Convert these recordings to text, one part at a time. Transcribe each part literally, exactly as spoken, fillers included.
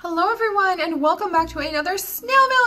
Hello everyone and welcome back to another snail mail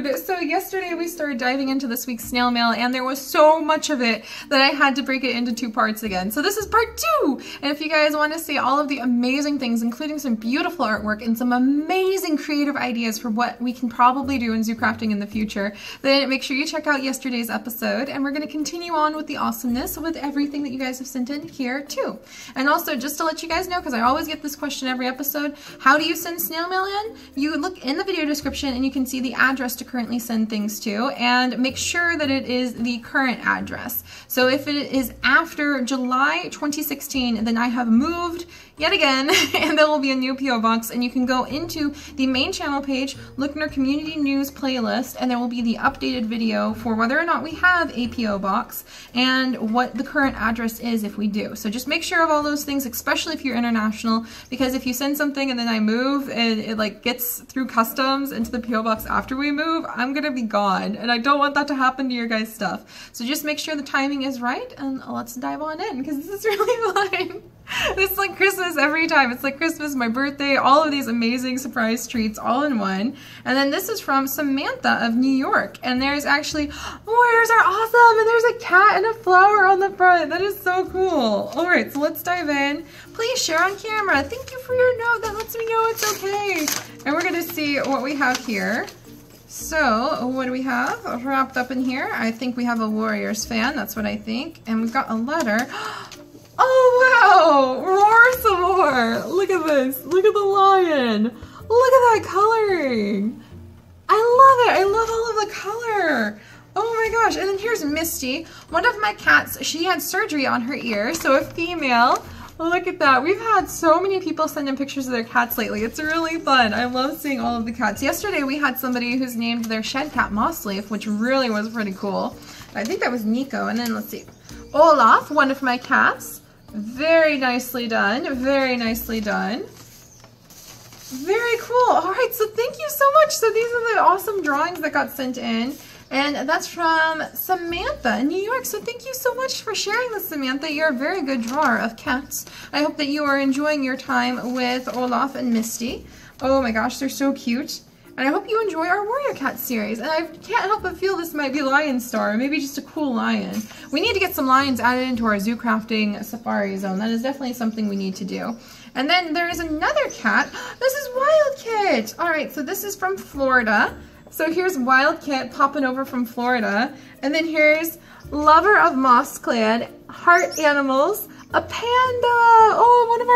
episode! So yesterday we started diving into this week's snail mail and there was so much of it that I had to break it into two parts again. So this is part two! And if you guys want to see all of the amazing things, including some beautiful artwork and some amazing creative ideas for what we can probably do in Zoo Crafting in the future, then make sure you check out yesterday's episode, and we're going to continue on with the awesomeness with everything that you guys have sent in here too. And also just to let you guys know, because I always get this question every episode, how do you send snail mail in? You look in the video description and you can see the address to currently send things to, and make sure that it is the current address. So if it is after July twenty sixteen, then I have moved yet again, and there will be a new P O box, and you can go into the main channel page, look in our community news playlist, and there will be the updated video for whether or not we have a P O box and what the current address is if we do. So just make sure of all those things, especially if you're international, because if you send something and then I move and it like gets through customs into the P O box after we move, I'm gonna be gone, and I don't want that to happen to your guys' stuff. So just make sure the timing is right, and let's dive on in, because this is really fun. It's like Christmas every time. It's like Christmas, my birthday, all of these amazing surprise treats all in one. And then this is from Samantha of New York. And there's actually, warriors are awesome! And there's a cat and a flower on the front. That is so cool. All right, so let's dive in. Please share on camera. Thank you for your note. That lets me know it's okay. And we're gonna see what we have here. So, what do we have wrapped up in here? I think we have a Warriors fan. That's what I think. And we've got a letter. Oh wow! Roar some more! Look at this! Look at the lion! Look at that coloring! I love it! I love all of the color! Oh my gosh! And then here's Misty, one of my cats. She had surgery on her ear, so a female. Look at that. We've had so many people send in pictures of their cats lately. It's really fun. I love seeing all of the cats. Yesterday we had somebody who's named their shed cat Mossleaf, which really was pretty cool. I think that was Nico. And then let's see. Olaf, one of my cats. Very nicely done, very nicely done. Very cool. All right, so thank you so much. So these are the awesome drawings that got sent in. And that's from Samantha in New York. So thank you so much for sharing this, Samantha. You're a very good drawer of cats. I hope that you are enjoying your time with Olaf and Misty. Oh my gosh, they're so cute. And I hope you enjoy our Warrior Cat series. And I can't help but feel this might be Lion Star, or maybe just a cool lion. We need to get some lions added into our Zoo Crafting Safari Zone. That is definitely something we need to do. And then there is another cat. This is Wild Kit. All right, so this is from Florida. So here's Wild Kit popping over from Florida. And then here's Lover of Mossclad, Heart Animals, a panda! Oh, one of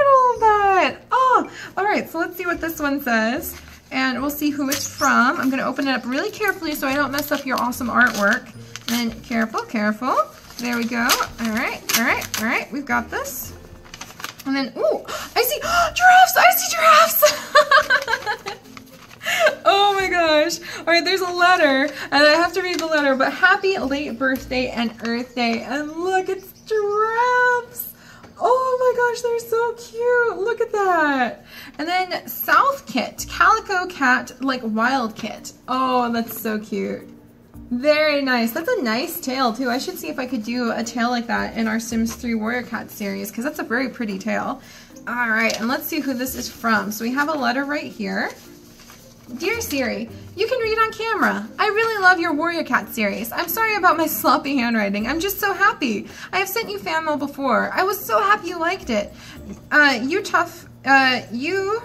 our puppies! Look at all of that! Oh! Alright, so let's see what this one says. And we'll see who it's from. I'm going to open it up really carefully so I don't mess up your awesome artwork. And then, careful, careful. There we go. Alright, alright, alright. We've got this. And then, ooh! I see giraffes! I see giraffes! Oh my gosh. Alright, there's a letter. And I have to read the letter. But happy late birthday and Earth Day. And look, it's giraffes. Oh my gosh, they're so cute. Look at that. And then South Kit, Calico Cat, like Wild Kit. Oh, that's so cute. Very nice. That's a nice tail too. I should see if I could do a tail like that in our Sims three Warrior Cat series, because that's a very pretty tail. All right, and let's see who this is from. So we have a letter right here. Dear Siri, you can read on camera. I really love your Warrior Cat series. I'm sorry about my sloppy handwriting. I'm just so happy. I have sent you fan mail before. I was so happy you liked it. Uh, you tough, uh, you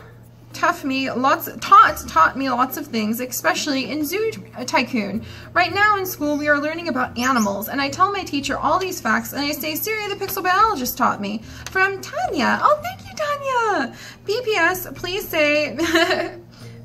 tough me lots, taught, taught me lots of things, especially in Zoo Tycoon. Right now in school, we are learning about animals, and I tell my teacher all these facts, and I say, Siri, the pixel biologist taught me. From Tanya. Oh, thank you, Tanya. B P S, please say...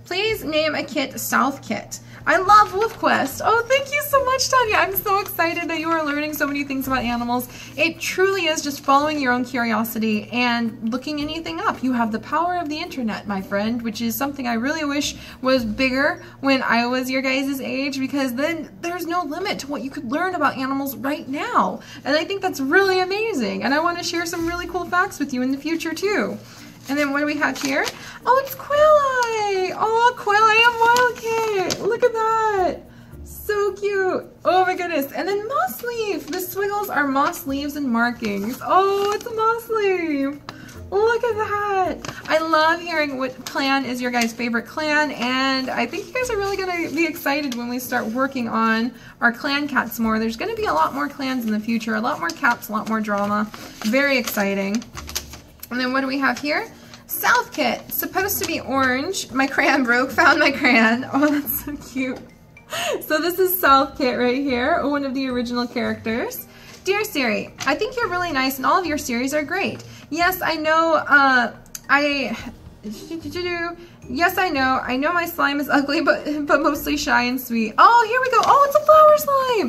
Please name a kit South Kit. I love WolfQuest. Oh, thank you so much, Tanya. I'm so excited that you are learning so many things about animals. It truly is just following your own curiosity and looking anything up. You have the power of the internet, my friend, which is something I really wish was bigger when I was your guys' age, because then there's no limit to what you could learn about animals right now. And I think that's really amazing. And I want to share some really cool facts with you in the future, too. And then what do we have here? Oh, it's Quilleye! Oh, Quilleye and Wild Kit! Look at that! So cute! Oh my goodness! And then Moss Leaf! The swiggles are moss leaves and markings. Oh, it's a moss leaf! Look at that! I love hearing what clan is your guys' favorite clan, and I think you guys are really going to be excited when we start working on our clan cats more. There's going to be a lot more clans in the future, a lot more cats, a lot more drama. Very exciting. And then what do we have here? South Kit, supposed to be orange. My crayon broke, found my crayon. Oh, that's so cute. So this is South Kit right here, one of the original characters. Dear Siri, I think you're really nice and all of your series are great. Yes, I know, uh, I, yes, I know, I know my slime is ugly, but, but mostly shy and sweet. Oh, here we go. Oh, it's a flower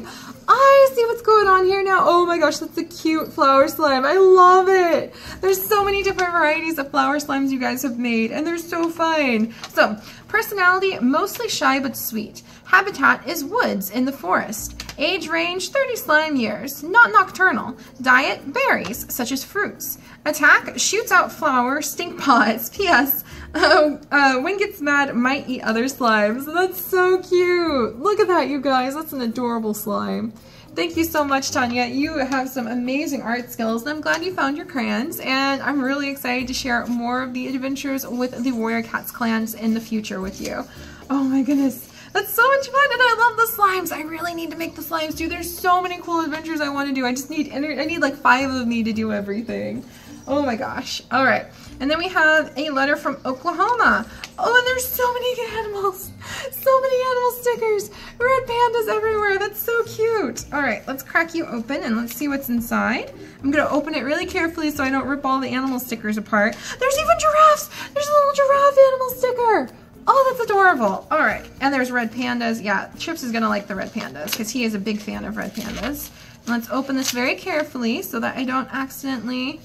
slime. I see what's going on here now. Oh my gosh, that's a cute flower slime. I love it. There's so many different varieties of flower slimes you guys have made, and they're so fun. So, personality, mostly shy but sweet. Habitat is woods in the forest. Age range, thirty slime years. Not nocturnal. Diet, berries, such as fruits. Attack, shoots out flour, stink pots. P S Uh, uh, when gets mad, might eat other slimes. That's so cute. Look at that, you guys. That's an adorable slime. Thank you so much, Tanya. You have some amazing art skills, and I'm glad you found your crayons, and I'm really excited to share more of the adventures with the Warrior Cats clans in the future with you. Oh my goodness. That's so much fun, and I love the slimes. I really need to make the slimes too. There's so many cool adventures I want to do. I just need, I need like five of me to do everything. Oh my gosh. All right. And then we have a letter from Oklahoma. Oh, and there's so many animals. So many animal stickers. Red pandas everywhere. That's so cute. All right. Let's crack you open and let's see what's inside. I'm going to open it really carefully so I don't rip all the animal stickers apart. There's even giraffes. There's a little giraffe animal sticker. Oh, that's adorable. All right. And there's red pandas. Yeah, Chips is going to like the red pandas because he is a big fan of red pandas. And let's open this very carefully so that I don't accidentally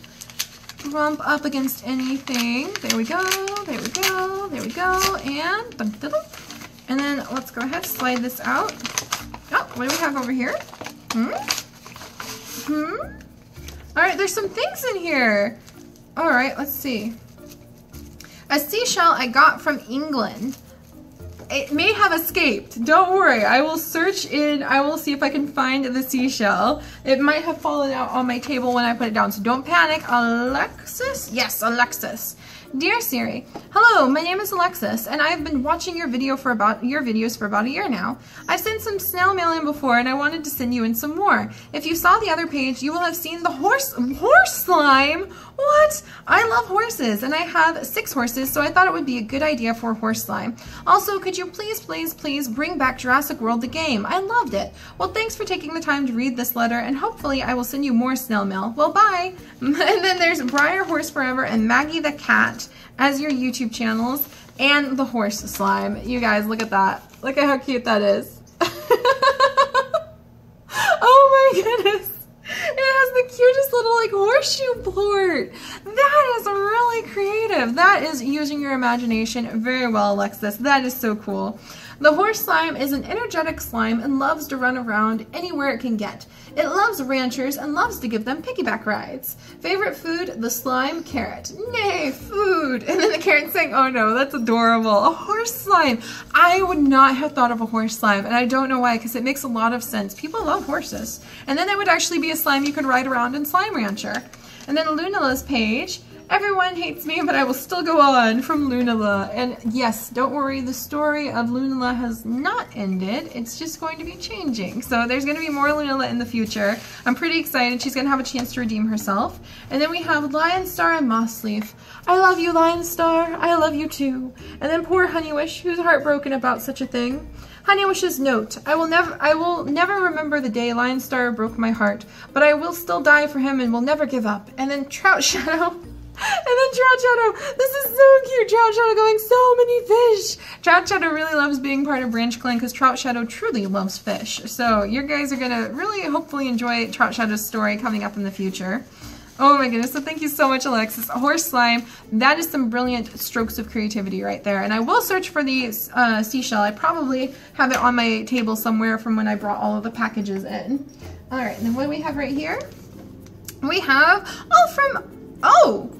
bump up against anything. There we go. There we go. There we go. And and then let's go ahead and slide this out. Oh, what do we have over here? Hmm? Hmm? All right, there's some things in here. All right, let's see. A seashell I got from England. It may have escaped. Don't worry. I will search in. I will see if I can find the seashell. It might have fallen out on my table when I put it down, so don't panic. Alexis? Yes, Alexis. Dear Siri, hello, my name is Alexis, and I've been watching your video for about your videos for about a year now. I've sent some snail mail in before, and I wanted to send you in some more. If you saw the other page, you will have seen the horse horse slime. What? I love horses, and I have six horses, so I thought it would be a good idea for horse slime. Also, could you please, please, please bring back Jurassic World the game? I loved it. Well, thanks for taking the time to read this letter, and hopefully I will send you more snail mail. Well, bye. And then there's Briar Horse Forever and Maggie the Cat as your YouTube channels, and the horse slime. You guys, look at that. Look at how cute that is. Oh my goodness. It has the cutest little like horseshoe port. That is really creative. That is using your imagination very well, Alexis. That is so cool. The horse slime is an energetic slime and loves to run around anywhere it can get. It loves ranchers and loves to give them piggyback rides. Favorite food, the slime carrot. Nay, food! And then the carrot saying, oh no, that's adorable. A horse slime. I would not have thought of a horse slime, and I don't know why, because it makes a lot of sense. People love horses. And then it would actually be a slime you could ride around in Slime Rancher. And then Lunala's page. Everyone hates me, but I will still go on, from Lunala. And yes, don't worry, the story of Lunala has not ended. It's just going to be changing. So there's going to be more Lunala in the future. I'm pretty excited. She's going to have a chance to redeem herself. And then we have Lion Star and Mossleaf. I love you, Lion Star. I love you too. And then poor Honeywish, who's heartbroken about such a thing. Honeywish's note. I will never I will never remember the day Lion Star broke my heart, but I will still die for him and will never give up. And then Trout Shadow. And then Trout Shadow, this is so cute, Trout Shadow going, so many fish. Trout Shadow really loves being part of Branch Clan because Trout Shadow truly loves fish. So you guys are going to really hopefully enjoy Trout Shadow's story coming up in the future. Oh my goodness, so thank you so much, Alexis. Horse slime, that is some brilliant strokes of creativity right there. And I will search for the uh, seashell. I probably have it on my table somewhere from when I brought all of the packages in. All right, and then what do we have right here? We have, oh, from, oh.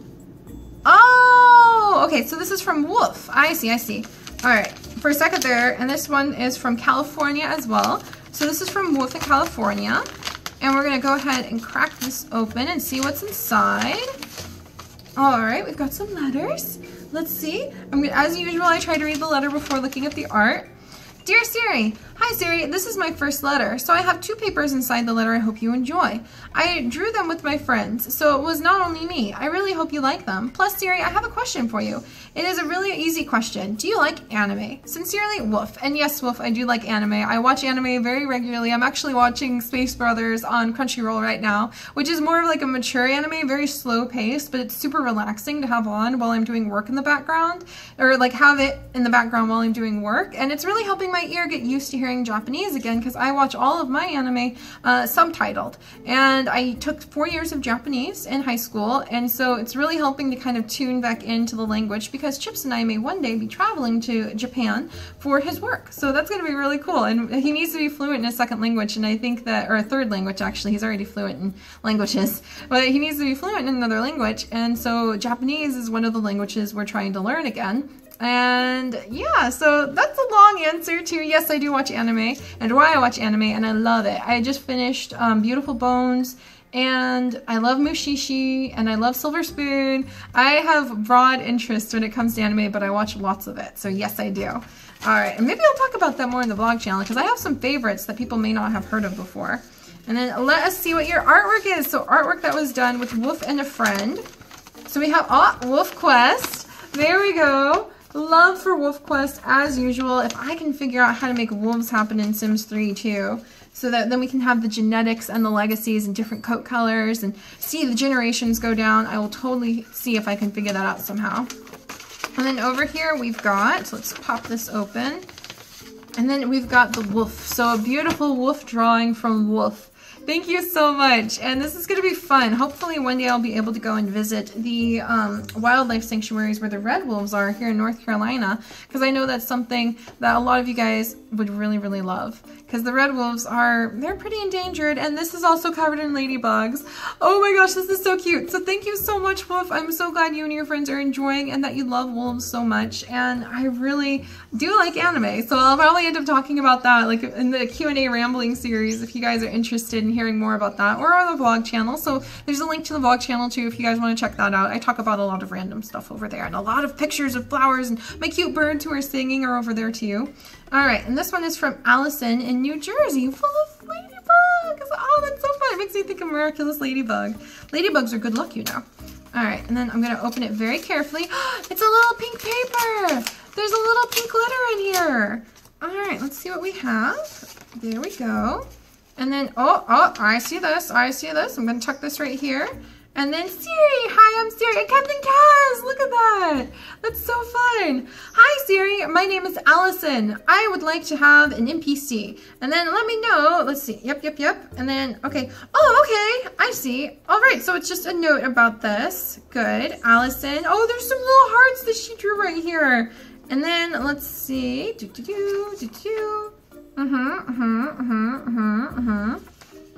Oh, okay, so this is from Wolf. I see, I see. All right, for a second there, and this one is from California as well. So this is from Wolf in California, and we're gonna go ahead and crack this open and see what's inside. All right, we've got some letters. Let's see. I'm gonna, as usual, I try to read the letter before looking at the art. Dear Siri, hi Siri, this is my first letter, so I have two papers inside the letter I hope you enjoy. I drew them with my friends, so it was not only me. I really hope you like them. Plus Siri, I have a question for you. It is a really easy question. Do you like anime? Sincerely, Wolf. And yes, Wolf, I do like anime. I watch anime very regularly. I'm actually watching Space Brothers on Crunchyroll right now, which is more of like a mature anime, very slow paced, but it's super relaxing to have on while I'm doing work in the background, or like have it in the background while I'm doing work, and it's really helping my ear get used to hearing Japanese again, because I watch all of my anime uh, subtitled, and I took four years of Japanese in high school, and so it's really helping to kind of tune back into the language, because Chips and I may one day be traveling to Japan for his work, so that's going to be really cool. And he needs to be fluent in a second language, and I think that, or a third language actually, he's already fluent in languages, but he needs to be fluent in another language, and so Japanese is one of the languages we're trying to learn again. And yeah, so that's a long answer to yes, I do watch anime, and why I watch anime, and I love it. I just finished um, Beautiful Bones, and I love Mushishi, and I love Silver Spoon. I have broad interests when it comes to anime, but I watch lots of it, so yes, I do. All right, and maybe I'll talk about that more in the vlog channel, because I have some favorites that people may not have heard of before. And then let us see what your artwork is. So artwork that was done with Wolf and a friend. So we have oh, WolfQuest. There we go. Love for WolfQuest as usual. If I can figure out how to make wolves happen in Sims three too, so that then we can have the genetics and the legacies and different coat colors and see the generations go down, I will totally see if I can figure that out somehow. And then over here we've got, let's pop this open, and then we've got the wolf. So a beautiful wolf drawing from Wolf. Thank you so much, and this is going to be fun. Hopefully one day I'll be able to go and visit the um, wildlife sanctuaries where the red wolves are here in North Carolina, because I know that's something that a lot of you guys would really, really love, because the red wolves are, they're pretty endangered, and this is also covered in ladybugs. Oh my gosh, this is so cute. So thank you so much, Wolf. I'm so glad you and your friends are enjoying and that you love wolves so much, and I really do like anime, so I'll probably end up talking about that like in the Q and A rambling series if you guys are interested in hearing more about that, or on the vlog channel. So there's a link to the vlog channel too if you guys want to check that out. I talk about a lot of random stuff over there, and a lot of pictures of flowers, and my cute birds who are singing are over there too. All right, and this one is from Allison in New Jersey, full of ladybugs. Oh, that's so fun. It makes me think of miraculous ladybug. Ladybugs are good luck, you know. All right, and then I'm going to open it very carefully. It's a little pink paper. There's a little pink glitter in here. All right, let's see what we have. There we go. And then, oh, oh, I see this, I see this. I'm going to tuck this right here. And then Siri, hi, I'm Siri, and Captain Kaz, look at that. That's so fun. Hi Siri, my name is Allison. I would like to have an N P C. And then let me know, let's see, yep, yep, yep. And then, okay, oh, okay, I see. All right, so it's just a note about this. Good, Allison. Oh, there's some little hearts that she drew right here. And then, let's see, do-do-do, do-do-do. Mm-hmm, mm-hmm, mm-hmm, mm-hmm,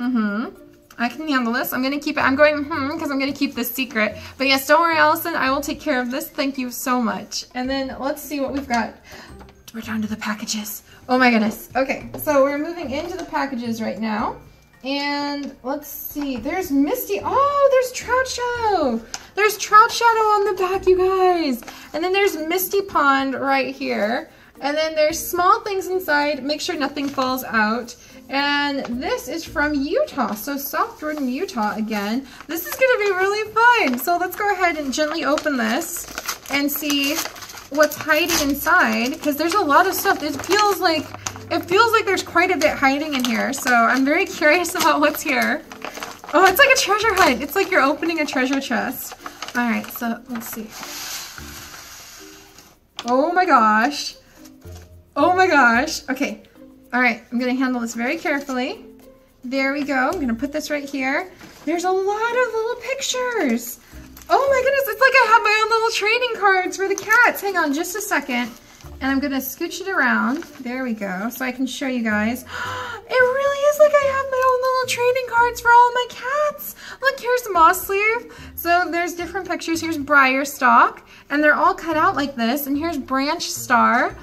mm-hmm. I can handle this. I'm going to keep it. I'm going, hmm, because I'm going to keep this secret. But yes, don't worry, Allison. I will take care of this. Thank you so much. And then let's see what we've got. We're down to the packages. Oh my goodness. Okay, so we're moving into the packages right now. And let's see. There's Misty. Oh, there's Trout Shadow. There's Trout Shadow on the back, you guys. And then there's Misty Pond right here. And then there's small things inside. Make sure nothing falls out. And this is from Utah, so South Jordan, Utah again. This is going to be really fun. So let's go ahead and gently open this and see what's hiding inside, because there's a lot of stuff. It feels like it feels like there's quite a bit hiding in here. So I'm very curious about what's here. Oh, it's like a treasure hunt. It's like you're opening a treasure chest. All right, so let's see. Oh my gosh. Oh my gosh. Okay. All right. I'm going to handle this very carefully. There we go. I'm going to put this right here. There's a lot of little pictures. Oh my goodness. It's like I have my own little trading cards for the cats. Hang on just a second. And I'm going to scooch it around. There we go. So I can show you guys. It really is like I have my own little trading cards for all my cats. Look, here's Moss Sleeve. So there's different pictures. Here's Briar Stalk. And they're all cut out like this. And here's Branch Star.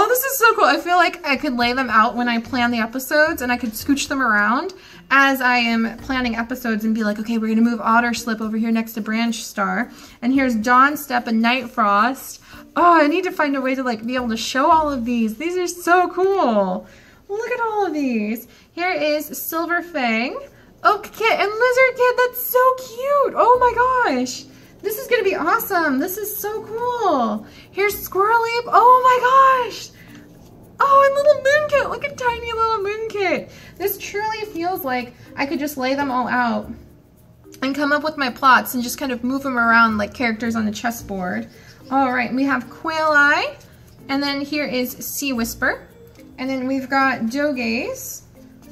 Oh, this is so cool. I feel like I could lay them out when I plan the episodes, and I could scooch them around as I am planning episodes and be like, okay, we're gonna move Otter Slip over here next to Branch Star, and here's Dawnstep and Night Frost. Oh, I need to find a way to like be able to show all of these. These are so cool. Look at all of these. Here is Silver Fang, Oak Kit, and Lizard Kit. That's so cute. Oh my gosh. This is gonna be awesome. This is so cool. Here's Squirrely. Oh my gosh. Oh, and Little Moonkit. Look at tiny Little Moonkit. This truly feels like I could just lay them all out and come up with my plots and just kind of move them around like characters on a chessboard. All right, we have Quail Eye, and then here is Sea Whisper, and then we've got Dogaze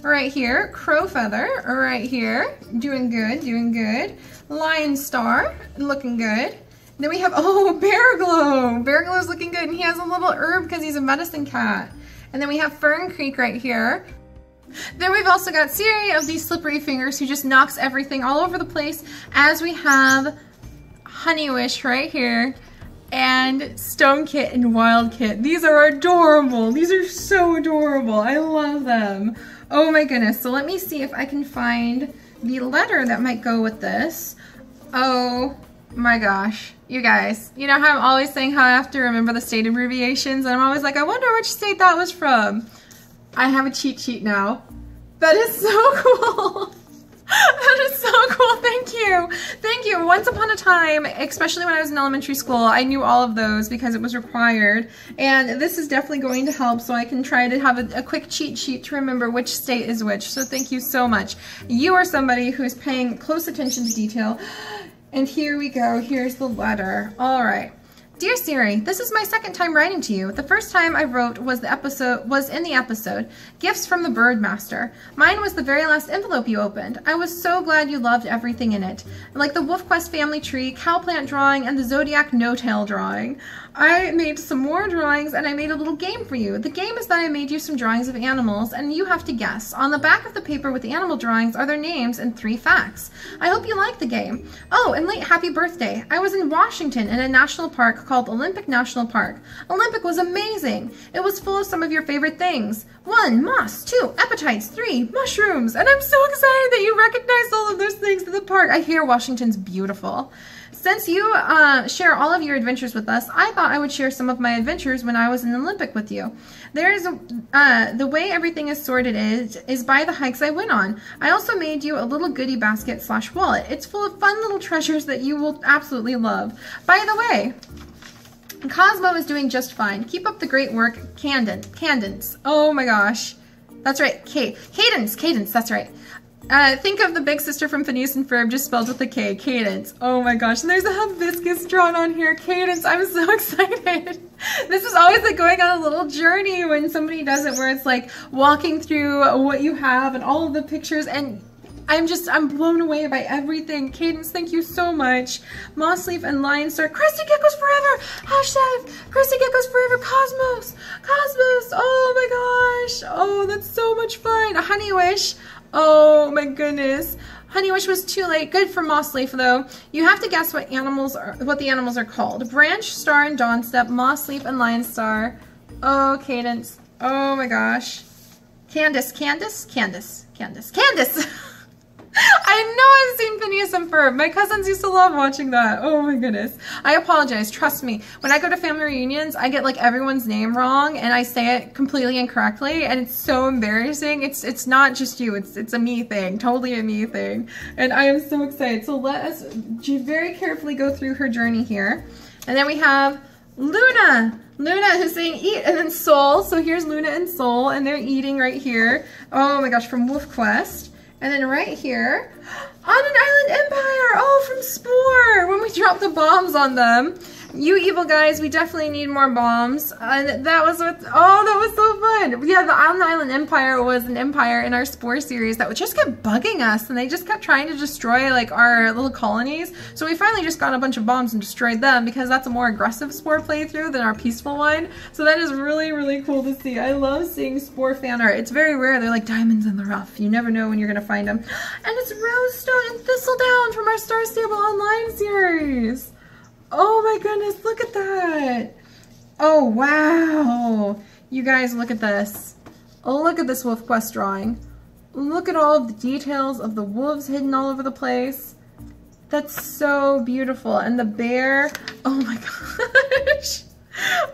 right here, Crow Feather right here, doing good, doing good. Lion Star, looking good. Then we have, oh, Bear Glow. Bear Glow's looking good, and he has a little herb because he's a medicine cat. And then we have Fern Creek right here. Then we've also got Siri of these slippery fingers who just knocks everything all over the place, as we have Honeywish right here, and Stone Kit and Wild Kit. These are adorable. These are so adorable. I love them. Oh my goodness. So let me see if I can find the letter that might go with this. Oh my gosh. You guys, you know how I'm always saying how I have to remember the state abbreviations, and I'm always like, I wonder which state that was from. I have a cheat sheet now. That is so cool. That is so cool. Thank you. Thank you. Once upon a time, especially when I was in elementary school, I knew all of those because it was required. And this is definitely going to help, so I can try to have a, a quick cheat sheet to remember which state is which. So thank you so much. You are somebody who is paying close attention to detail. And here we go. Here's the letter. All right. Dear Siri, this is my second time writing to you. The first time I wrote was the episode was in the episode, Gifts from the Birdmaster. Mine was the very last envelope you opened. I was so glad you loved everything in it. Like the WolfQuest family tree, cow plant drawing, and the Zodiac no-tail drawing. I made some more drawings, and I made a little game for you. The game is that I made you some drawings of animals, and you have to guess. On the back of the paper with the animal drawings are their names and three facts. I hope you like the game. Oh, and late happy birthday. I was in Washington in a national park called Olympic National Park. Olympic was amazing. It was full of some of your favorite things. One, moss. Two, appetites. Three, mushrooms. And I'm so excited that you recognized all of those things in the park. I hear Washington's beautiful. Since you uh, share all of your adventures with us, I thought I would share some of my adventures when I was in Olympic with you. There's uh, the way everything is sorted is, is by the hikes I went on. I also made you a little goodie basket slash wallet. It's full of fun little treasures that you will absolutely love. By the way, Cosmo is doing just fine. Keep up the great work, Cadence. Cadence. Oh my gosh. That's right. K Cadence. Cadence. That's right. Uh, think of the big sister from Phineas and Ferb, just spelled with a K. Cadence. Oh my gosh. And there's a hibiscus drawn on here. Cadence. I'm so excited. This is always like going on a little journey when somebody does it, where it's like walking through what you have and all of the pictures, and I'm just, I'm blown away by everything. Cadence, thank you so much. Mossleaf and Lionstar. Krusty Geckos forever! Hashtag Krusty Geckos forever! Cosmos! Cosmos! Oh my gosh! Oh, that's so much fun! Honeywish! Oh my goodness. Honeywish was too late. Good for Mossleaf though. You have to guess what animals are, what the animals are called. Branch Star and Dawnstep, Mossleaf and Lionstar. Oh, Cadence. Oh my gosh. Candace, Candace, Candace, Candace, Candace! I know I've seen Phineas and Ferb. My cousins used to love watching that. Oh my goodness. I apologize. Trust me. When I go to family reunions, I get like everyone's name wrong, and I say it completely incorrectly, and it's so embarrassing. It's it's not just you. It's it's a me thing. Totally a me thing. And I am so excited. So let us very carefully go through her journey here. And then we have Luna. Luna who's saying eat, and then Soul. So here's Luna and Soul, and they're eating right here. Oh my gosh, from WolfQuest. And then right here, on an island empire, oh, from Spore, when we dropped the bombs on them. You evil guys, we definitely need more bombs. And that was what, oh, that was so fun. Yeah, the on the island empire was an empire in our Spore series that just kept bugging us, and they just kept trying to destroy like our little colonies. So we finally just got a bunch of bombs and destroyed them, because that's a more aggressive Spore playthrough than our peaceful one. So that is really, really cool to see. I love seeing Spore fan art. It's very rare. They're like diamonds in the rough. You never know when you're going to find them. And it's Rosestone and Thistledown from our Star Stable Online series. Oh my goodness, look at that. Oh wow. You guys, look at this. Look at this WolfQuest drawing. Look at all of the details of the wolves hidden all over the place. That's so beautiful. And the bear, oh my gosh.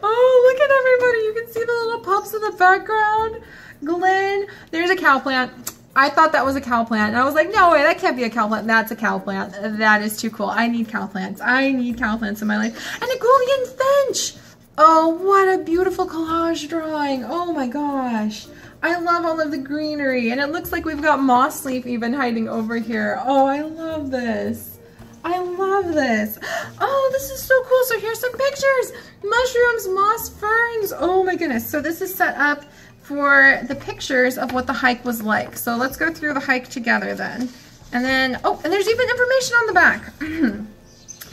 Oh, look at everybody. You can see the little pups in the background. Glenn, there's a cow plant. I thought that was a cow plant. And I was like, no way, that can't be a cow plant. That's a cow plant. That is too cool. I need cow plants. I need cow plants in my life. And a golden finch. Oh, what a beautiful collage drawing. Oh my gosh. I love all of the greenery, and it looks like we've got moss leaf even hiding over here. Oh, I love this. I love this. Oh, this is so cool. So here's some pictures. Mushrooms, moss, ferns. Oh my goodness. So this is set up for the pictures of what the hike was like. So let's go through the hike together then. And then, oh, and there's even information on the back.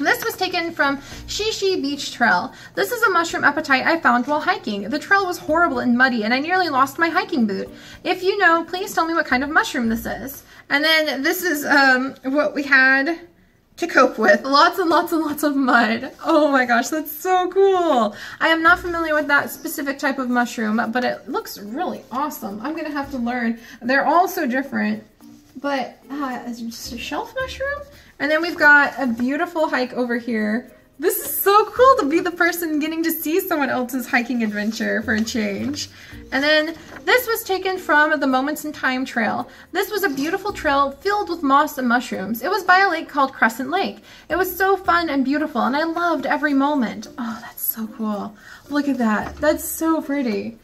This was taken from Shishi Beach Trail. This is a mushroom appetite I found while hiking. The trail was horrible and muddy, and I nearly lost my hiking boot. If you know, please tell me what kind of mushroom this is. And then this is um, what we had to cope with. Lots and lots and lots of mud. Oh my gosh, that's so cool. I am not familiar with that specific type of mushroom, but it looks really awesome. I'm gonna have to learn. They're all so different, but uh, is it just a shelf mushroom? And then we've got a beautiful hike over here. This is so cool to be the person getting to see someone else's hiking adventure for a change. And then this was taken from the Moments in Time Trail. This was a beautiful trail filled with moss and mushrooms. It was by a lake called Crescent Lake. It was so fun and beautiful, and I loved every moment. Oh, that's so cool. Look at that. That's so pretty.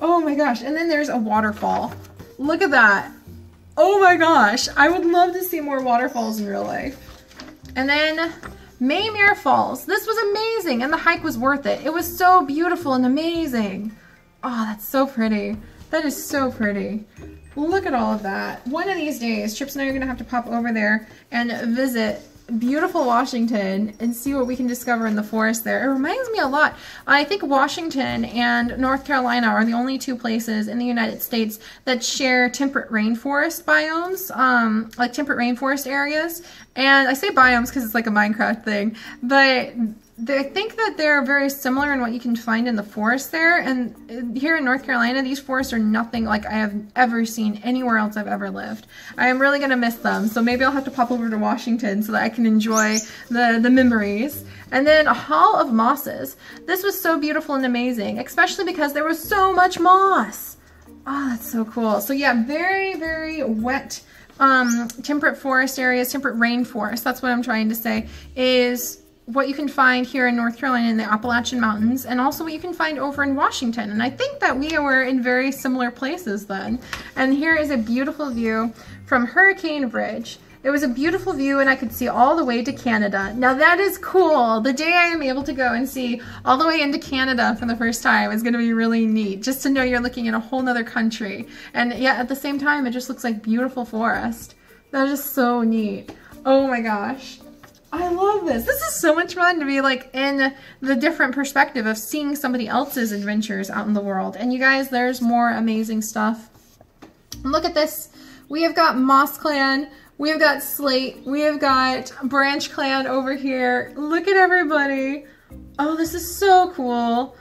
Oh my gosh. And then there's a waterfall. Look at that. Oh my gosh, I would love to see more waterfalls in real life. And then Maymere Falls. This was amazing, and the hike was worth it. It was so beautiful and amazing. Oh, that's so pretty. That is so pretty. Look at all of that. One of these days, Chips and I are gonna have to pop over there and visit beautiful Washington and see what we can discover in the forest there. It reminds me a lot. I think Washington and North Carolina are the only two places in the United States that share temperate rainforest biomes, um, like temperate rainforest areas. And I say biomes because it's like a Minecraft thing, but I think that they're very similar in what you can find in the forest there. And here in North Carolina, these forests are nothing like I have ever seen anywhere else I've ever lived. I am really going to miss them. So maybe I'll have to pop over to Washington so that I can enjoy the, the memories. And then a hall of mosses. This was so beautiful and amazing, especially because there was so much moss. Oh, that's so cool. So yeah, very, very wet um, temperate forest areas, temperate rainforest. That's what I'm trying to say is what you can find here in North Carolina in the Appalachian Mountains, and also what you can find over in Washington. And I think that we were in very similar places then. And here is a beautiful view from Hurricane Ridge. It was a beautiful view, and I could see all the way to Canada. Now that is cool. The day I am able to go and see all the way into Canada for the first time is going to be really neat, just to know you're looking at a whole nother country. And yet at the same time, it just looks like beautiful forest. That is so neat. Oh my gosh. I love this. This is so much fun to be like in the different perspective of seeing somebody else's adventures out in the world. And you guys, there's more amazing stuff. Look at this. We have got Moss Clan. We have got Slate. We have got Branch Clan over here. Look at everybody. Oh, this is so cool.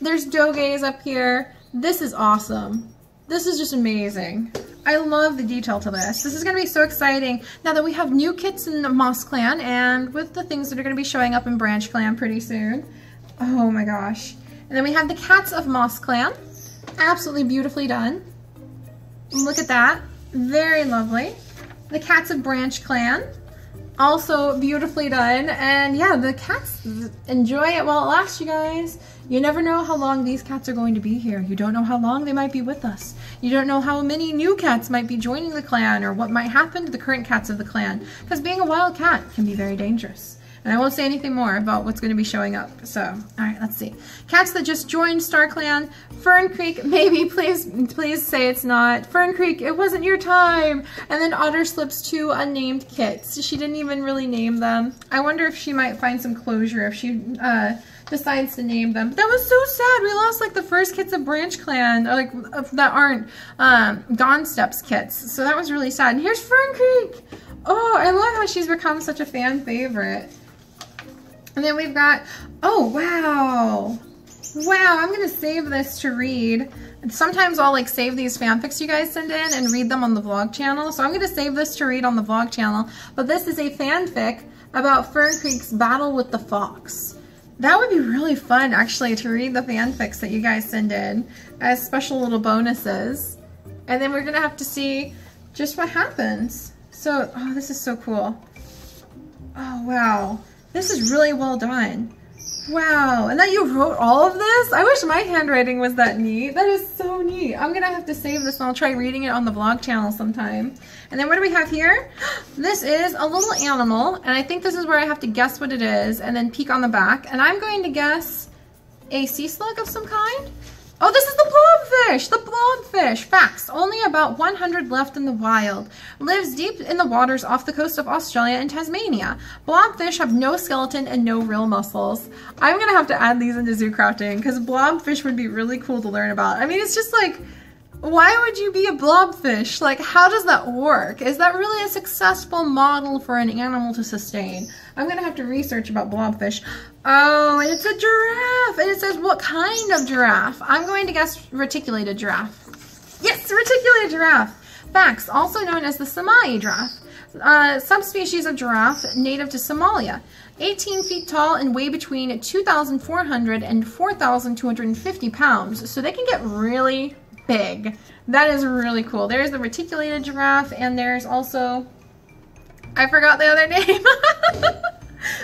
There's Dogays up here. This is awesome. This is just amazing. I love the detail to this. This is going to be so exciting now that we have new kits in the Moss Clan and with the things that are going to be showing up in Branch Clan pretty soon. Oh my gosh. And then we have the Cats of Moss Clan. Absolutely beautifully done. Look at that. Very lovely. The Cats of Branch Clan. Also beautifully done. And yeah, the cats, enjoy it while it lasts, you guys. You never know how long these cats are going to be here. You don't know how long they might be with us. You don't know how many new cats might be joining the clan or what might happen to the current cats of the clan, because being a wild cat can be very dangerous. And I won't say anything more about what's going to be showing up. So, all right, let's see. Cats that just joined Star Clan. Fern Creek, maybe, please, please say it's not. Fern Creek, it wasn't your time. And then Otter Slips, two unnamed kits. She didn't even really name them. I wonder if she might find some closure if she uh, decides to name them. But that was so sad. We lost like the first kits of Branch Clan, or, like that aren't um, Dawn Steps kits. So that was really sad. And here's Fern Creek. Oh, I love how she's become such a fan favorite. And then we've got, oh wow, wow, yeah, I'm gonna save this to read. And sometimes I'll like save these fanfics you guys send in and read them on the vlog channel. So I'm gonna save this to read on the vlog channel. But this is a fanfic about Fern Creek's battle with the fox. That would be really fun actually to read the fanfics that you guys send in as special little bonuses. And then we're gonna have to see just what happens. So, oh, this is so cool. Oh, wow. This is really well done. Wow, and that you wrote all of this? I wish my handwriting was that neat. That is so neat. I'm gonna have to save this and I'll try reading it on the vlog channel sometime. And then what do we have here? This is a little animal, and I think this is where I have to guess what it is and then peek on the back. And I'm going to guess a sea slug of some kind. Oh, this is the blobfish, the blobfish. Facts, only about one hundred left in the wild. Lives deep in the waters off the coast of Australia and Tasmania. Blobfish have no skeleton and no real muscles. I'm gonna have to add these into Zoo Crafting because blobfish would be really cool to learn about. I mean, it's just like, why would you be a blobfish? Like, how does that work? Is that really a successful model for an animal to sustain? I'm gonna have to research about blobfish. Oh, and it's a giraffe, and it says what kind of giraffe? I'm going to guess reticulated giraffe. Yes, reticulated giraffe. Facts, also known as the Somali giraffe. Uh, subspecies of giraffe native to Somalia. eighteen feet tall and weigh between two thousand four hundred and four thousand two hundred fifty pounds. So they can get really big. That is really cool. There's the reticulated giraffe, and there's also, I forgot the other name.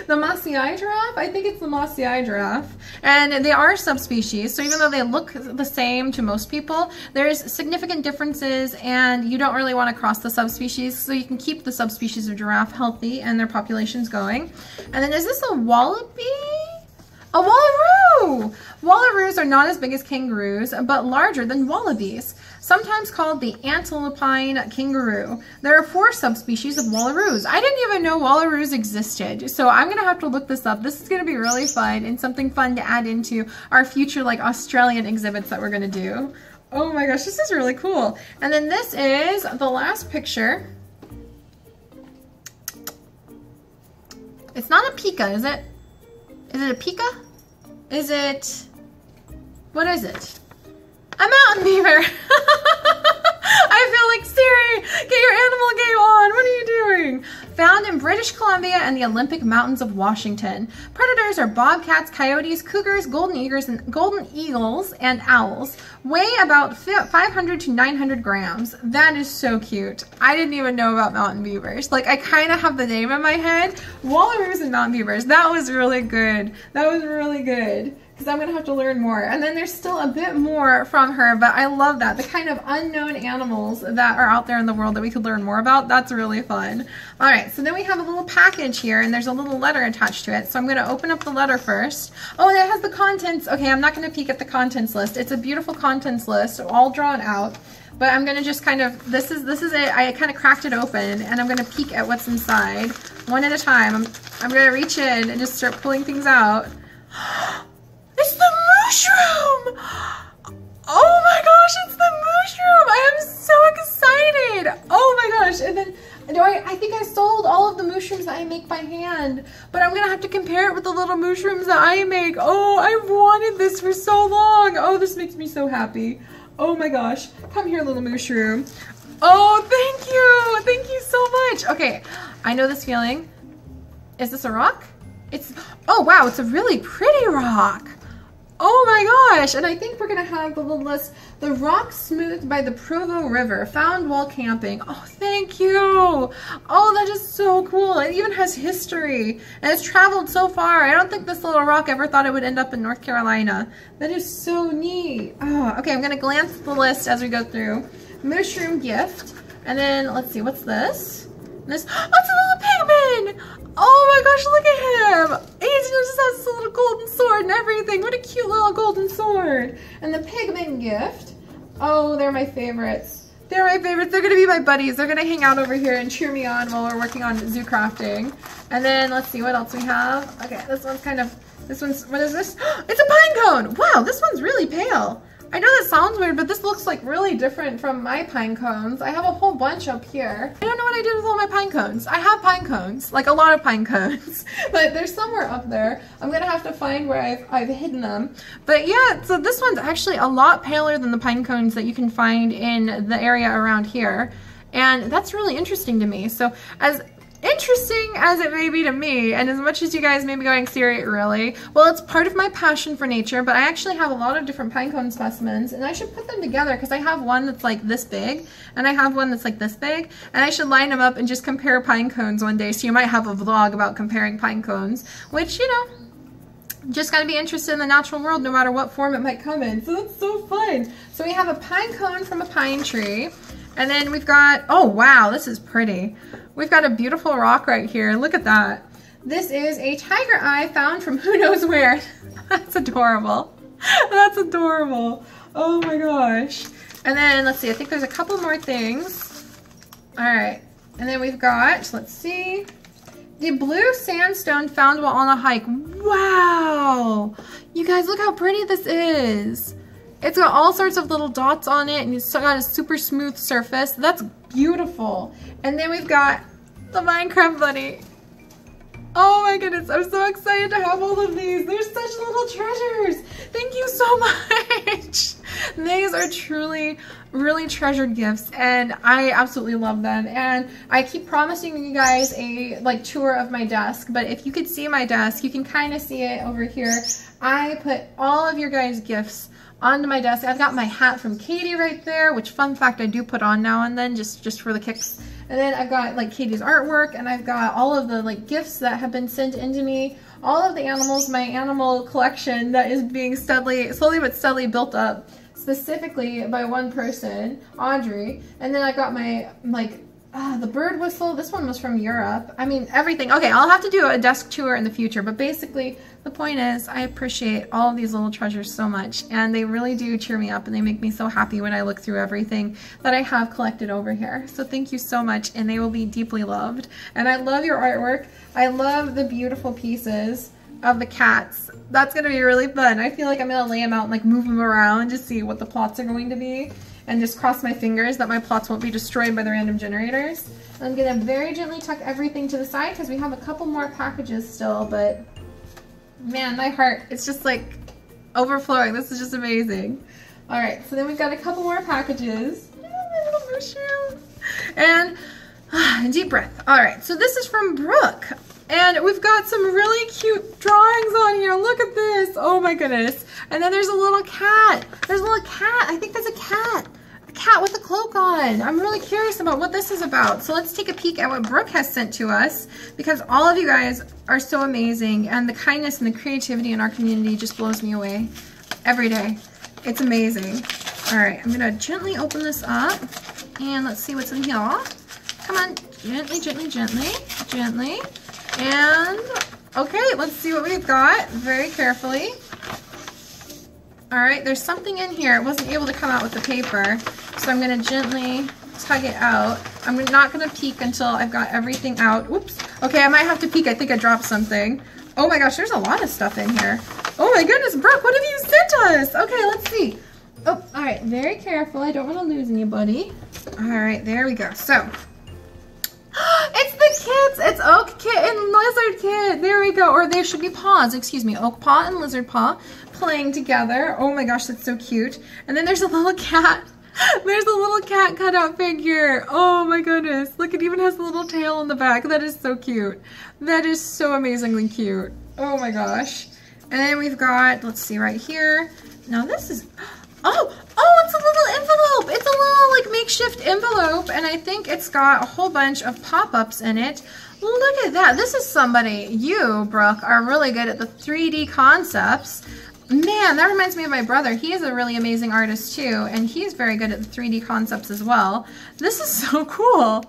The Maasai giraffe? I think it's the Maasai giraffe. And they are subspecies, so even though they look the same to most people, there's significant differences, and you don't really want to cross the subspecies, so you can keep the subspecies of giraffe healthy and their populations going. And then is this a wallaby? A wallaroo! Wallaroos are not as big as kangaroos, but larger than wallabies, sometimes called the antilopine kangaroo. There are four subspecies of wallaroos. I didn't even know wallaroos existed, so I'm gonna have to look this up. This is gonna be really fun and something fun to add into our future like Australian exhibits that we're gonna do. Oh my gosh, this is really cool. And then this is the last picture. It's not a pika, is it? Is it a pika? Is it, what is it? A mountain beaver. I feel like Siri, get your animal game on. What are you doing? Found in British Columbia and the Olympic Mountains of Washington. Predators are bobcats, coyotes, cougars, golden eagles, and golden eagles, and owls. Weigh about five hundred to nine hundred grams. That is so cute. I didn't even know about mountain beavers. Like, I kind of have the name in my head. Wallaroos and mountain beavers. That was really good. That was really good. Because I'm going to have to learn more. And then there's still a bit more from her, but I love that. The kind of unknown animals that are out there in the world that we could learn more about, that's really fun. All right, so then we have a little package here, and there's a little letter attached to it. So I'm going to open up the letter first. Oh, and it has the contents. Okay, I'm not going to peek at the contents list. It's a beautiful contents list, all drawn out. But I'm going to just kind of, this is this is it. I kind of cracked it open, and I'm going to peek at what's inside one at a time. I'm, I'm going to reach in and just start pulling things out. It's the mushroom! Oh my gosh, it's the mushroom! I am so excited! Oh my gosh, and then, do I, I think I sold all of the mushrooms that I make by hand, but I'm gonna have to compare it with the little mushrooms that I make. Oh, I've wanted this for so long. Oh, this makes me so happy. Oh my gosh, come here, little mushroom. Oh, thank you, thank you so much. Okay, I know this feeling. Is this a rock? It's, oh wow, it's a really pretty rock. Oh my gosh, and I think we're gonna have the little list. The rock smoothed by the Provo River, found while camping. Oh, thank you. Oh, that is so cool. It even has history, and it's traveled so far. I don't think this little rock ever thought it would end up in North Carolina. That is so neat. Oh, okay, I'm gonna glance at the list as we go through. Mushroom gift, and then let's see, what's this? This, oh, it's a little pigman! Oh my gosh, look at him! He just has a little golden sword and everything. What a cute little golden sword! And the pigman gift. Oh, they're my favorites. They're my favorites. They're gonna be my buddies. They're gonna hang out over here and cheer me on while we're working on Zoo Crafting. And then let's see what else we have. Okay, this one's kind of. This one's. What is this? It's a pine cone! Wow, this one's really pale. I know that sounds weird, but this looks like really different from my pine cones. I have a whole bunch up here. I don't know what I did with all my pine cones. I have pine cones, like a lot of pine cones, but they're somewhere up there. I'm gonna have to find where I've, I've hidden them. But yeah, so this one's actually a lot paler than the pine cones that you can find in the area around here. And that's really interesting to me. So as interesting as it may be to me, and as much as you guys may be going, "Siri, really?" Well, it's part of my passion for nature, but I actually have a lot of different pinecone specimens, and I should put them together because I have one that's like this big, and I have one that's like this big, and I should line them up and just compare pinecones one day, so you might have a vlog about comparing pinecones, which, you know, just gotta be interested in the natural world no matter what form it might come in, so that's so fun. So we have a pinecone from a pine tree, and then we've got, oh wow, this is pretty. We've got a beautiful rock right here. Look at that. This is a tiger eye found from who knows where. That's adorable. That's adorable. Oh my gosh. And then let's see, I think there's a couple more things. All right. And then we've got, let's see, the blue sandstone found while on a hike. Wow. You guys, look how pretty this is. It's got all sorts of little dots on it, and it's got a super smooth surface. That's beautiful. And then we've got the Minecraft bunny. Oh my goodness, I'm so excited to have all of these. They're such little treasures. Thank you so much. These are truly, really treasured gifts, and I absolutely love them. And I keep promising you guys a like tour of my desk, but if you could see my desk, you can kind of see it over here. I put all of your guys' gifts onto my desk. I've got my hat from Katie right there, which fun fact I do put on now and then just, just for the kicks. And then I've got like Katie's artwork, and I've got all of the like gifts that have been sent into me, all of the animals, my animal collection that is being steadily, slowly but steadily built up specifically by one person, Audrey. And then I got my like Uh, the bird whistle. This one was from Europe. I mean, everything. Okay, I'll have to do a desk tour in the future, but basically the point is I appreciate all of these little treasures so much, and they really do cheer me up, and they make me so happy when I look through everything that I have collected over here. So thank you so much, and they will be deeply loved. And I love your artwork. I love the beautiful pieces of the cats. That's going to be really fun. I feel like I'm going to lay them out and like move them around to see what the plots are going to be, and just cross my fingers that my plots won't be destroyed by the random generators. I'm gonna very gently tuck everything to the side because we have a couple more packages still, but man, my heart, it's just like overflowing. This is just amazing. All right, so then we've got a couple more packages. Oh, my little mushroom. And ah, deep breath. All right, so this is from Brooke. And we've got some really cute drawings on here. Look at this. Oh my goodness. And then there's a little cat. There's a little cat. I think that's a cat. A cat with a cloak on. I'm really curious about what this is about. So let's take a peek at what Brooke has sent to us, because all of you guys are so amazing, and the kindness and the creativity in our community just blows me away every day. It's amazing. All right, I'm gonna gently open this up and let's see what's in here. Come on, gently, gently, gently, gently. And, okay, let's see what we've got very carefully. All right, there's something in here. It wasn't able to come out with the paper, so I'm going to gently tug it out. I'm not going to peek until I've got everything out. Whoops. Okay, I might have to peek. I think I dropped something. Oh, my gosh, there's a lot of stuff in here. Oh, my goodness, Brooke, what have you sent us? Okay, let's see. Oh, all right, very careful. I don't want to lose anybody. All right, there we go. So, it's the kids! It's Oak Kit and Lizard Kit! There we go. Or they should be paws, excuse me. Oak Paw and Lizard Paw playing together. Oh my gosh, that's so cute. And then there's a little cat. There's a little cat cutout figure. Oh my goodness. Look, it even has a little tail on the back. That is so cute. That is so amazingly cute. Oh my gosh. And then we've got, let's see right here. Now this is... Oh, oh, it's a little envelope. It's a little like makeshift envelope, and I think it's got a whole bunch of pop-ups in it. Look at that. This is somebody, you, Brooke, are really good at the three D concepts. Man, that reminds me of my brother. He is a really amazing artist too, and he's very good at the three D concepts as well. This is so cool.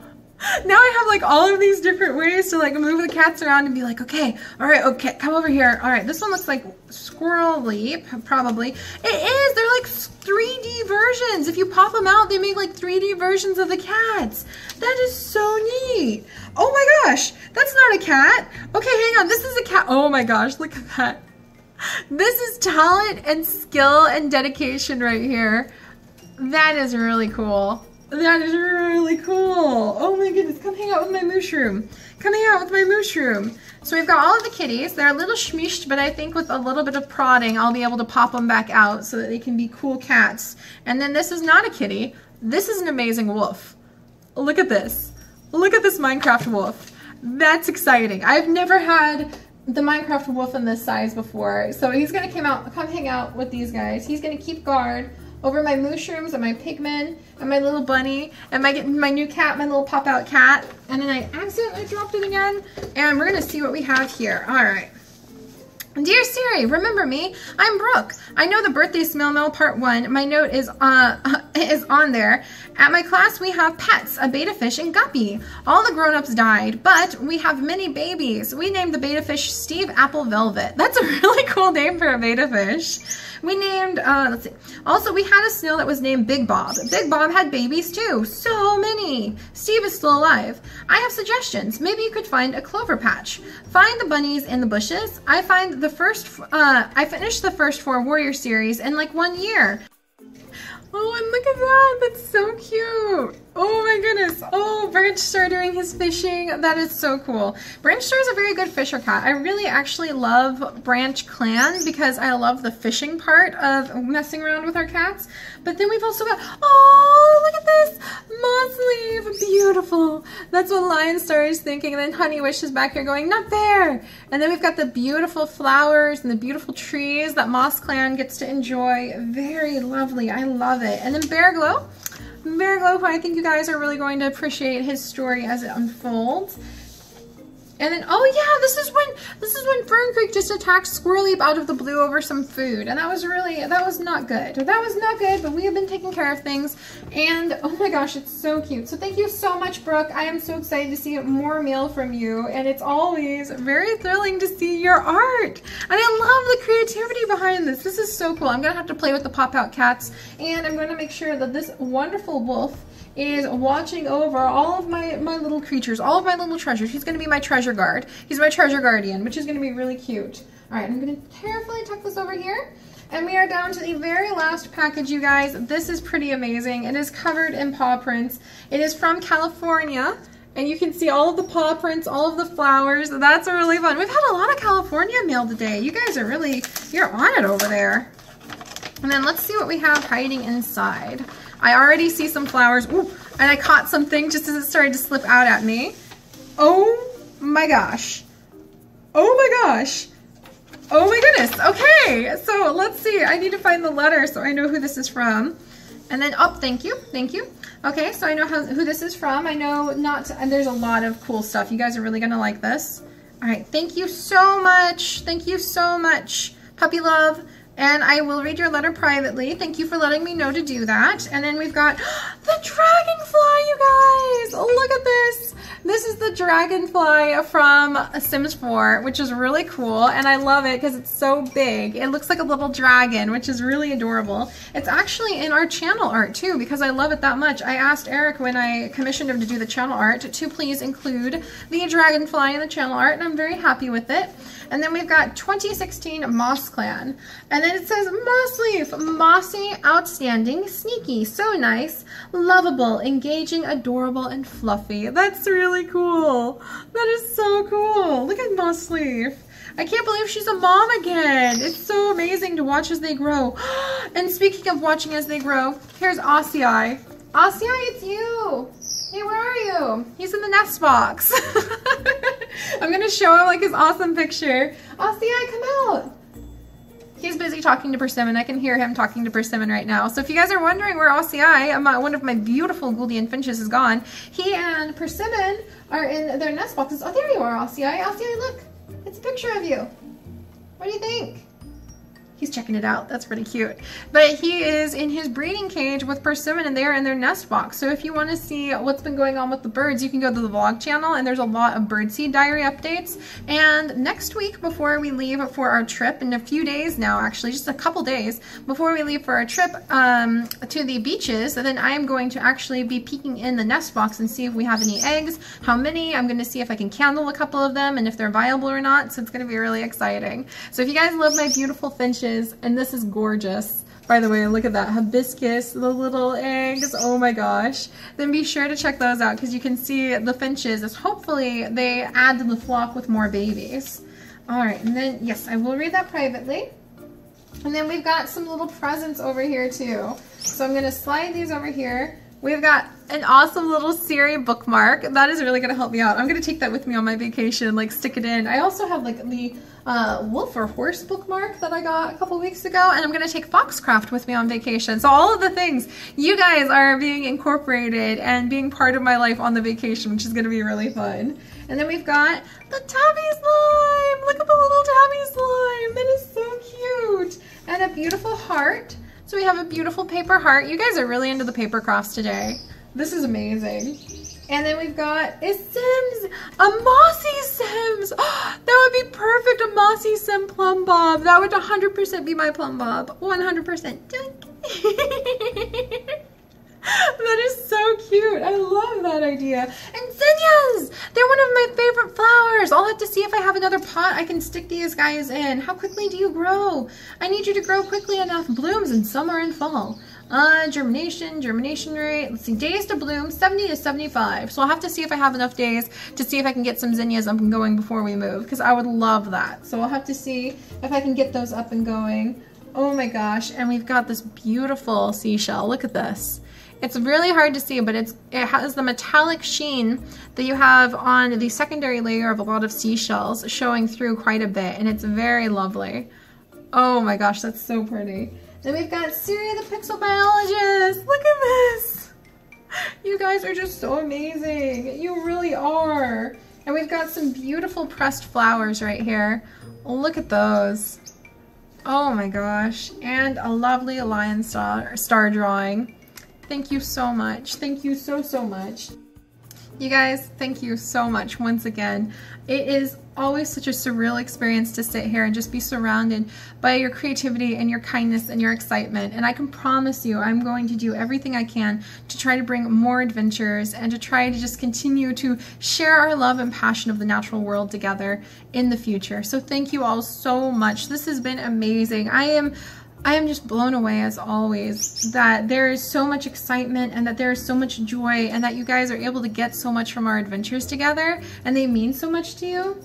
Now I have like all of these different ways to like move the cats around and be like, okay, all right, okay, come over here. All right, this one looks like Squirrel Leap, probably. It is, they're like three D versions. If you pop them out, they make like three D versions of the cats. That is so neat. Oh my gosh, that's not a cat. Okay, hang on, this is a cat. Oh my gosh, look at that. This is talent and skill and dedication right here. That is really cool. That is really cool. Oh my goodness, come hang out with my mushroom. Come hang out with my mushroom. So we've got all of the kitties. They're a little smeeshed, but I think with a little bit of prodding, I'll be able to pop them back out so that they can be cool cats. And then this is not a kitty. This is an amazing wolf. Look at this. Look at this Minecraft wolf. That's exciting. I've never had the Minecraft wolf in this size before. So he's gonna come out, come hang out with these guys. He's gonna keep guard over my mushrooms and my pigmen and my little bunny and my my new cat, my little pop-out cat. And then I accidentally dropped it again. And we're gonna see what we have here. All right. Dear Siri, remember me. I'm Brooke. I know the birthday smell mail part one. My note is uh is on there. At my class, we have pets, a betta fish and guppy. All the grown-ups died, but we have many babies. We named the betta fish Steve Apple Velvet. That's a really cool name for a betta fish. We named, uh, let's see. Also, we had a snail that was named Big Bob. Big Bob had babies too. So many. Steve is still alive. I have suggestions. Maybe you could find a clover patch. Find the bunnies in the bushes. I find the first, uh, I finished the first four warrior series in like one year. Oh, and look at that. That's so cute. Oh my goodness. Oh, Branch Star doing his fishing. That is so cool. Branch Star is a very good fisher cat. I really actually love Branch Clan because I love the fishing part of messing around with our cats. But then we've also got, oh, look at this. Moss leaf. Beautiful. That's what Lion Star is thinking. And then Honey Wish is back here going, not there. And then we've got the beautiful flowers and the beautiful trees that Moss Clan gets to enjoy. Very lovely. I love it. And then Bear Glow. Bear Glow, who I think you guys are really going to appreciate his story as it unfolds. And then, oh yeah, this is when this is when Fern Creek just attacked Squirrelleap out of the blue over some food. And that was really, that was not good. That was not good, but we have been taking care of things. And oh my gosh, it's so cute. So thank you so much, Brooke. I am so excited to see more mail from you. And it's always very thrilling to see your art. And I love the creativity behind this. This is so cool. I'm gonna have to play with the pop-out cats. And I'm gonna make sure that this wonderful wolf is watching over all of my, my little creatures, all of my little treasures. He's going to be my treasure guard. He's my treasure guardian, which is going to be really cute. All right, I'm going to carefully tuck this over here. And we are down to the very last package, you guys. This is pretty amazing. It is covered in paw prints. It is from California. And you can see all of the paw prints, all of the flowers. That's really fun. We've had a lot of California mail today. You guys are really, you're on it over there. And then let's see what we have hiding inside. I already see some flowers. Ooh, and I caught something just as it started to slip out at me. Oh my gosh. Oh my gosh. Oh my goodness. Okay, so let's see. I need to find the letter so I know who this is from. And then, oh, thank you, thank you. Okay, so I know how, who this is from. I know not, to, and there's a lot of cool stuff. You guys are really gonna like this. All right, thank you so much. Thank you so much, puppy love. And I will read your letter privately. Thank you for letting me know to do that. And then we've got the dragonfly, you guys. Look at this. This is the dragonfly from Sims four, which is really cool. And I love it because it's so big. It looks like a little dragon, which is really adorable. It's actually in our channel art too, because I love it that much. I asked Eric when I commissioned him to do the channel art to please include the dragonfly in the channel art. And I'm very happy with it. And then we've got twenty sixteen Moss Clan. And then it says Moss Leaf, mossy, outstanding, sneaky, so nice, lovable, engaging, adorable, and fluffy. That's really cool. That is so cool. Look at Moss Leaf. I can't believe she's a mom again. It's so amazing to watch as they grow. And speaking of watching as they grow, here's Ossii. Ossii, it's you. Hey, where are you? He's in the nest box. I'm gonna show him like his awesome picture. Ossii, come out. He's busy talking to Persimmon. I can hear him talking to Persimmon right now. So if you guys are wondering where Ossii, one of my beautiful Gouldian finches, is gone, he and Persimmon are in their nest boxes. Oh, there you are, Ossii. Ossii, look. It's a picture of you. What do you think? he's checking it out. That's pretty cute. But he is in his breeding cage with Persimmon, and they are in their nest box. So if you want to see what's been going on with the birds, you can go to the vlog channel, and there's a lot of birdseed diary updates. And next week, before we leave for our trip, in a few days now, actually, just a couple days, before we leave for our trip um, to the beaches, and then I am going to actually be peeking in the nest box and see if we have any eggs, how many. I'm going to see if I can candle a couple of them and if they're viable or not. So it's going to be really exciting. So if you guys love my beautiful finches, and this is gorgeous. By the way, look at that hibiscus, the little eggs, oh my gosh. Then be sure to check those out because you can see the finches as hopefully they add to the flock with more babies. All right, and then, yes, I will read that privately. And then we've got some little presents over here too. So I'm gonna slide these over here. We've got an awesome little Siri bookmark. That is really gonna help me out. I'm gonna take that with me on my vacation, like stick it in. I also have like the uh, wolf or horse bookmark that I got a couple weeks ago, and I'm gonna take Foxcraft with me on vacation. So all of the things, you guys are being incorporated and being part of my life on the vacation, which is gonna be really fun. And then we've got the tabby slime. Look at the little tabby slime, that is so cute. And a beautiful heart. So we have a beautiful paper heart. You guys are really into the paper crafts today. This is amazing. And then we've got a Sims, a mossy Sims. Oh, that would be perfect, a mossy Sim plumb bob. That would one hundred percent be my plumb bob, one hundred percent. Dunk. That is so cute. I love that idea. And zinnias! They're one of my favorite flowers. I'll have to see if I have another pot I can stick these guys in. How quickly do you grow? I need you to grow quickly enough. Blooms in summer and fall. Uh, germination, germination rate. Let's see, days to bloom, seventy to seventy-five. So I'll have to see if I have enough days to see if I can get some zinnias up and going before we move, because I would love that. So I'll have to see if I can get those up and going. Oh my gosh. And we've got this beautiful seashell. Look at this. It's really hard to see, but it's it has the metallic sheen that you have on the secondary layer of a lot of seashells showing through quite a bit, and it's very lovely. Oh my gosh, that's so pretty. Then we've got Siri the Pixel Biologist. Look at this. You guys are just so amazing. You really are. And we've got some beautiful pressed flowers right here. Look at those. Oh my gosh. And a lovely lion star, star drawing. Thank you so much. Thank you so, so much. You guys, thank you so much once again. It is always such a surreal experience to sit here and just be surrounded by your creativity and your kindness and your excitement. And I can promise you, I'm going to do everything I can to try to bring more adventures and to try to just continue to share our love and passion of the natural world together in the future. So thank you all so much. This has been amazing. I am... I am just blown away, as always, that there is so much excitement and that there is so much joy and that you guys are able to get so much from our adventures together and they mean so much to you.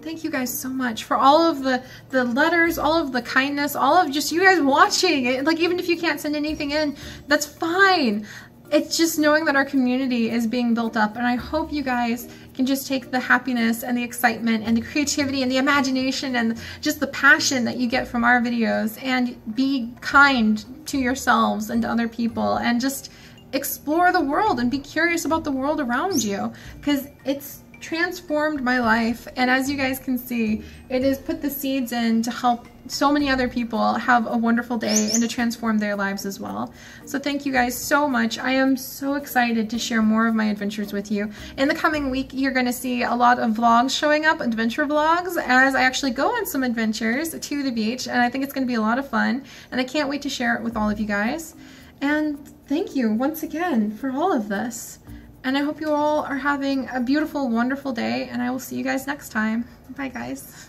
Thank you guys so much for all of the, the letters, all of the kindness, all of just you guys watching it. Like, even if you can't send anything in, that's fine. It's just knowing that our community is being built up, and I hope you guys can just take the happiness and the excitement and the creativity and the imagination and just the passion that you get from our videos and be kind to yourselves and to other people and just explore the world and be curious about the world around you, because it's transformed my life, and as you guys can see, it has put the seeds in to help so many other people have a wonderful day and to transform their lives as well. So thank you guys so much. I am so excited to share more of my adventures with you. In the coming week, you're going to see a lot of vlogs showing up, adventure vlogs, as I actually go on some adventures to the beach, and I think it's going to be a lot of fun, and I can't wait to share it with all of you guys. And thank you once again for all of this. And I hope you all are having a beautiful, wonderful day, and I will see you guys next time. Bye, guys.